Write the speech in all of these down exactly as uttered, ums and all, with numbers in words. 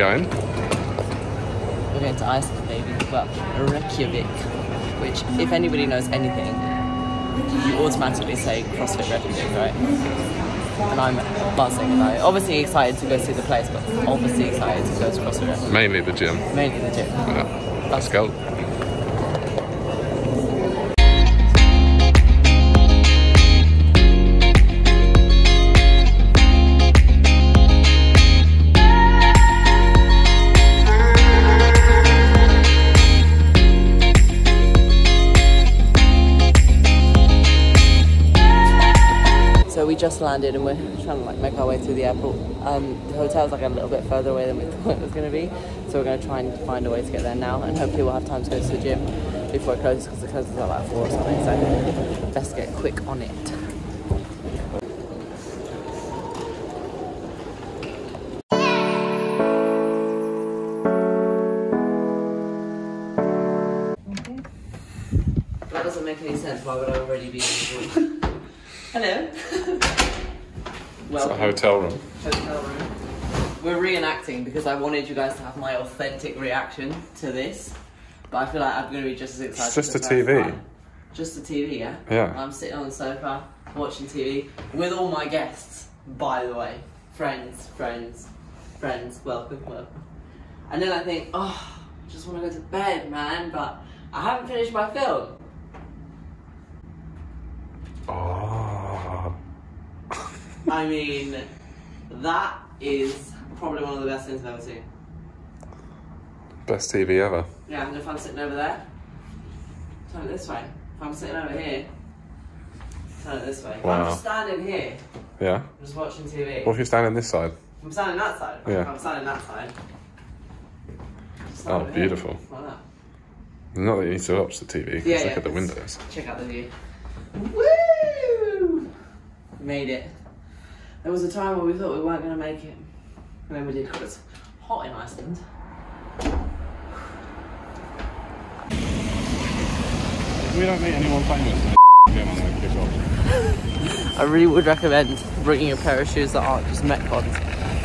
going? We're going to Iceland, baby. Well, Reykjavik, which, if anybody knows anything, you automatically say CrossFit Reykjavik, right? And I'm buzzing about it. Obviously excited to go see the place, but obviously excited to go to CrossFit Reykjavik. Mainly the gym. Mainly the gym. Yeah. Let's go. Just landed and we're trying to like make our way through the airport. Um, the hotel's like a little bit further away than we thought it was going to be, so we're going to try and find a way to get there now, and hopefully we'll have time to go to the gym before it closes, because it closes at like four or something, so best get quick on it. That doesn't make any sense. Why would I already be in the room? Hello. Well, it's a hotel room. Hotel room. We're reenacting because I wanted you guys to have my authentic reaction to this, but I feel like I'm going to be just as excited. It's just a T V. Time. Just a T V, yeah? Yeah. I'm sitting on the sofa watching T V with all my guests, by the way. Friends, friends, friends, welcome, welcome. And then I think, oh, I just want to go to bed, man, but I haven't finished my film. I mean, that is probably one of the best things I've ever seen. Best T V ever. Yeah, and if I'm sitting over there, turn it this way. If I'm sitting over here, turn it this way. Wow. If I'm standing here. Yeah. I'm just watching T V. What if you're standing this side? If I'm standing that side. Yeah. If I'm standing that side. Oh, beautiful. Like that. Not that you need to watch the T V, yeah, yeah, look at the windows. Check out the view. Woo! Made it. There was a time where we thought we weren't going to make it, and then we did because it's hot in Iceland. If we don't meet anyone famous, then I'm going to kick off. I really would recommend bringing a pair of shoes that aren't just METCONs,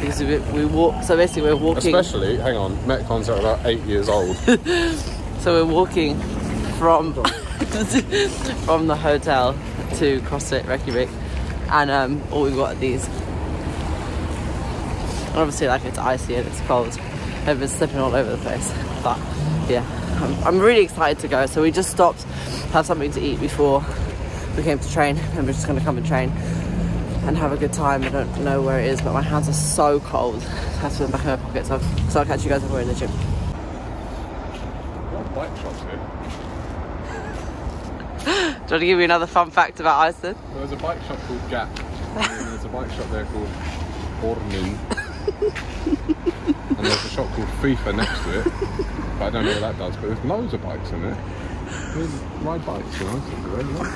because we, we walk, so basically we're walking... Especially, hang on, METCONs are about eight years old. So we're walking from, from the hotel to CrossFit Reykjavik. And um, all we've got are these. And obviously, like, it's icy and it's cold. I've been slipping all over the place. But yeah, I'm, I'm really excited to go. So we just stopped, have something to eat before we came to train. And we're just going to come and train and have a good time. I don't know where it is, but my hands are so cold. I have to put them back in my pocket. So I'll, so I'll catch you guys when we're in the gym. What bike shops here? Do you want to give me another fun fact about Iceland? There was a bike shop called Gap, and there's a bike shop there called Ormen, and there's a shop called FIFA next to it, but I don't know what that does, but there's loads of bikes in there. There's ride bikes in Iceland, really nice.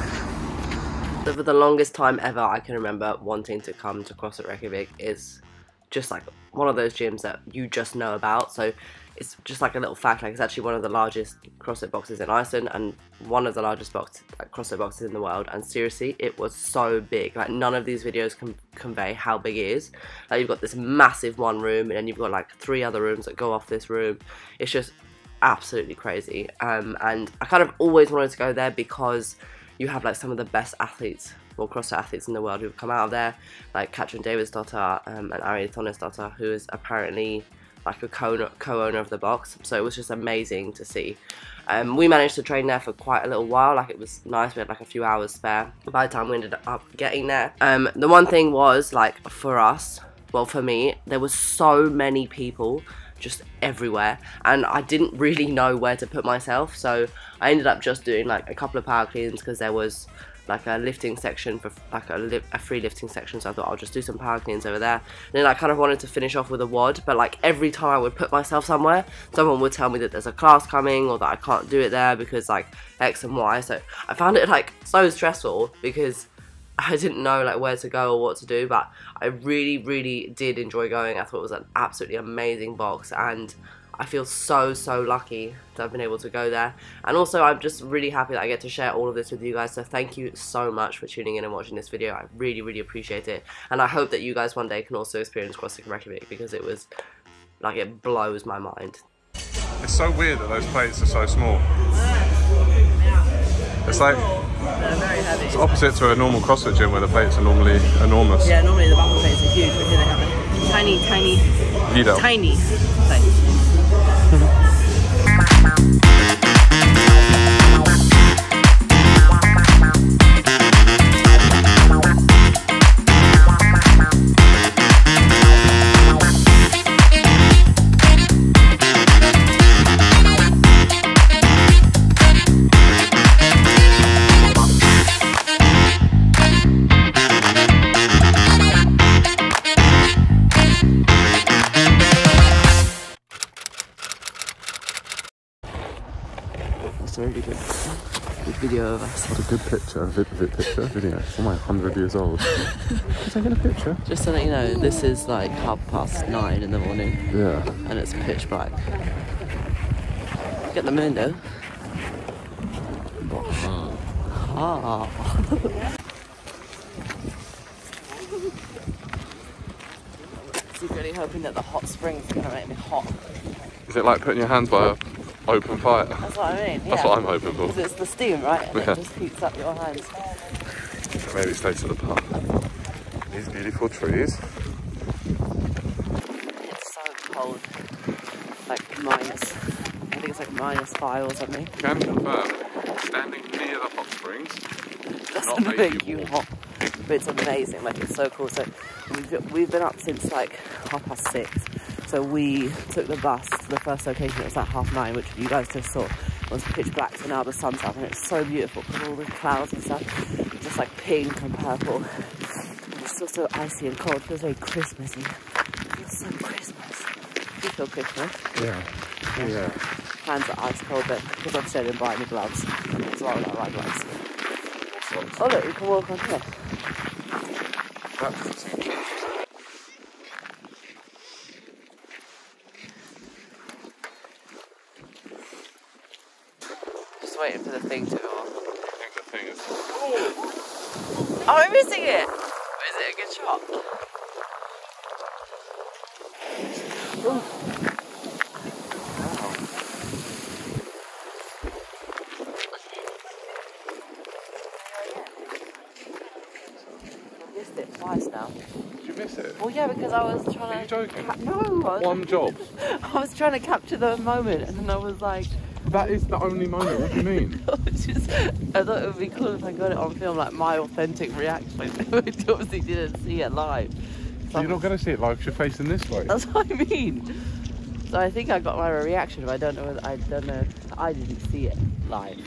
So for the longest time ever I can remember wanting to come to CrossFit Reykjavik is just like one of those gyms that you just know about, so it's just like a little fact, like it's actually one of the largest CrossFit boxes in Iceland and one of the largest box, like, CrossFit boxes in the world, and seriously it was so big, like none of these videos can convey how big it is. Like you've got this massive one room and then you've got like three other rooms that go off this room. It's just absolutely crazy, um, and I kind of always wanted to go there because you have like some of the best athletes, well, CrossFit athletes in the world who've come out of there, like Katrin Davidsdottir um, and Ari Thonis, who is apparently like a co-owner of the box, so it was just amazing to see. Um, we managed to train there for quite a little while, like it was nice, we had like a few hours spare by the time we ended up getting there. Um, the one thing was, like for us, well for me, there was so many people just everywhere and I didn't really know where to put myself, so I ended up just doing like a couple of power cleans because there was like a lifting section, for like a, li a free lifting section, so I thought I'll just do some power cleans over there. And then I kind of wanted to finish off with a WOD, but like every time I would put myself somewhere, someone would tell me that there's a class coming or that I can't do it there because like X and Y, so I found it like so stressful because I didn't know like where to go or what to do, but I really, really did enjoy going. I thought it was an absolutely amazing box and I feel so, so lucky that I've been able to go there. And also, I'm just really happy that I get to share all of this with you guys. So thank you so much for tuning in and watching this video. I really, really appreciate it. And I hope that you guys one day can also experience CrossFit Reykjavik because it was Like, it blows my mind. It's so weird that those plates are so small. It's like, they're very heavy. It's opposite to a normal CrossFit gym where the plates are normally enormous. Yeah, normally the bottom plates are huge, but here they have a tiny, tiny, Vito. tiny plate. Really good, good video of us. What a good picture, vid picture, video. It's only one hundred years old. Is that a picture? Just so that you know, this is like half past nine in the morning. Yeah. And it's pitch black. Get the moon though. Ah. Ah. Secretly hoping that the hot springs are gonna make me hot. Is it like putting your hands by a open fire? That's what I mean. Yeah. That's what I'm hoping for. Because it's the steam, right? And yeah. It just heats up your hands. Maybe stay to the park. These beautiful trees. It's so cold. Like minus, I think it's like minus five or something. Can confirm, standing near the hot springs doesn't make you hot. But it's amazing. Like, it's so cool. So we've, we've been up since like half past six. So we took the bus to the first location. It was at half nine, which you guys just saw. It was pitch black, so now the sun's up, and it's so beautiful because all the clouds and stuff, just like pink and purple. And it's still so icy and cold. It feels very Christmassy. It's so Christmas. You feel Christmas? Yeah. Yeah. yeah. Hands are ice cold, but because I'm still in buying the gloves, as well as I like gloves. Oh look, you can walk on here. That's waiting for the thing to go off. I think the thing is... Oh, oh, I'm missing it! But is it a good shot? Wow. I've missed it twice now. Did you miss it? Well, yeah, because I was trying Are to... Are you joking? No! I was... One job? I was trying to capture the moment, and then I was like... That is the only moment, what do you mean? No, it's just, I thought it would be cool if I got it on film, like my authentic reaction. I obviously didn't see it live. So you're not going to see it live because you're facing this way. That's what I mean. So I think I got my reaction, but I don't know if I, don't know if I didn't see it live.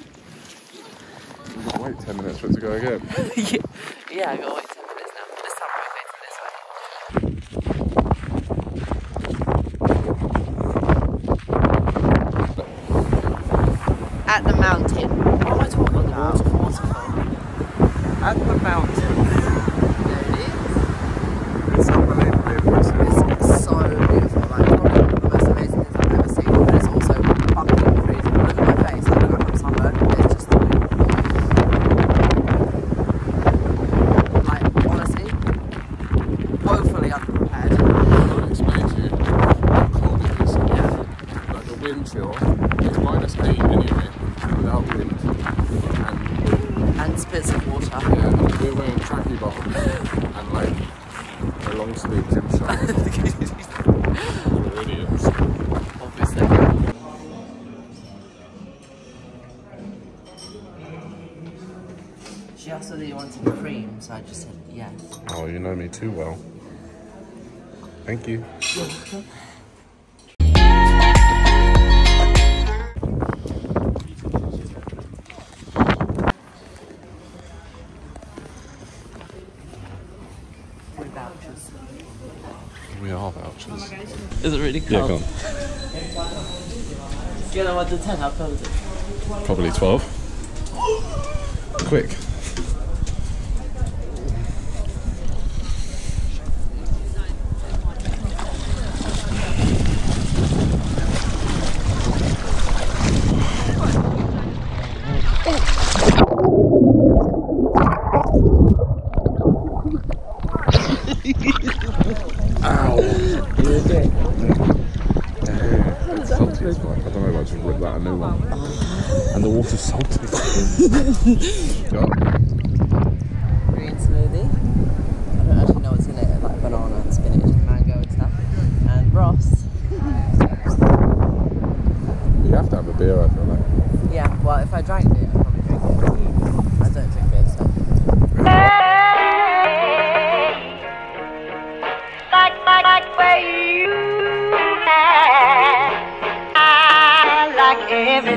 You've got to wait ten minutes for it to go again. yeah, yeah, I've got to wait ten minutes now. This time I'm facing this way. At the mountain. What am I talking about? Waterfall. At the mountain. There it is. It's unbelievably impressive. It's, it's so beautiful. Like, probably one of the most amazing things I've ever seen. But it's also fucking freezing. Look at my face. I look like I'm sunburned. It's just unbelievable. Like, honestly, woefully unprepared. I can't explain to you how cold it is. Yeah. Like, the wind chill is minus eight anyway. Without wind and, and spits of water. Yeah, and we're wearing tracky bottoms and like a long sleeve gym shirt. We're idiots. Obviously. She asked whether you wanted cream, so I just said yes. Oh, you know me too well. Thank you. You're welcome. Is it really cold? Yeah, go on. one to ten, how cold is it? Probably twelve. Quick. Ow! You okay? It's like, I don't know, like, just rip that a new one. And the water's salty. Yeah. Green smoothie. I don't actually know what's in it, like banana and spinach and mango and stuff. And Ross. You have to have a beer, I feel like. Yeah, well, if I drank beer, I'd probably drink it. I don't drink beer, so. Like everything.